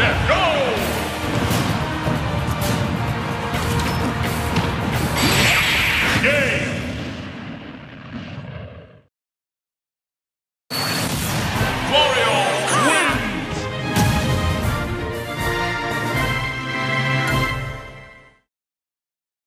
Let it go!